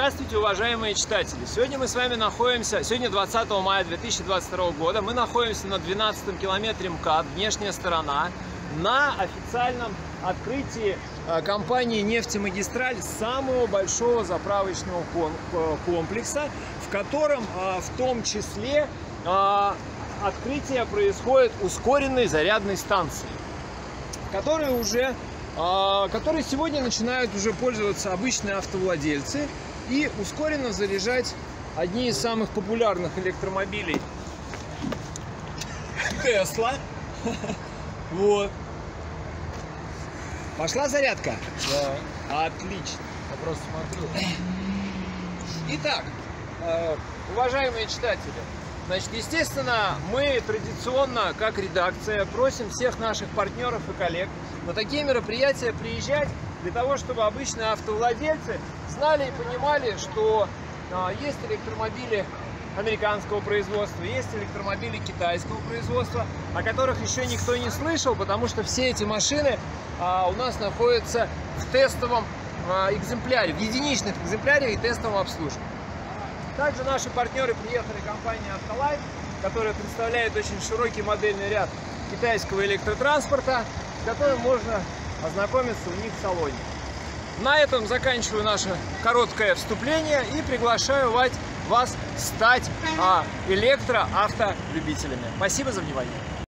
Здравствуйте, уважаемые читатели! Сегодня мы с вами находимся, сегодня 20 мая 2022 года, мы находимся на 12-м километре МКАД, внешняя сторона, на официальном открытии компании «Нефтемагистраль» самого большого заправочного комплекса, в котором в том числе открытие происходит ускоренной зарядной станции, которые сегодня начинают уже пользоваться обычные автовладельцы и ускоренно заряжать одни из самых популярных электромобилей Тесла. Вот. Пошла зарядка? Да. Отлично. Я просто смотрю. Итак, уважаемые читатели, значит, естественно, мы традиционно, как редакция, просим всех наших партнеров и коллег на такие мероприятия приезжать, для того, чтобы обычные автовладельцы знали и понимали, что есть электромобили американского производства, есть электромобили китайского производства, о которых еще никто не слышал, потому что все эти машины у нас находятся в тестовом экземпляре, в единичных экземплярах и тестовом обслуживании. Также наши партнеры приехали, компания «Автолайф», которая представляет очень широкий модельный ряд китайского электротранспорта, с которым можно ознакомиться у них в салоне. На этом заканчиваю наше короткое вступление и приглашаю вас стать электроавтолюбителями. Спасибо за внимание.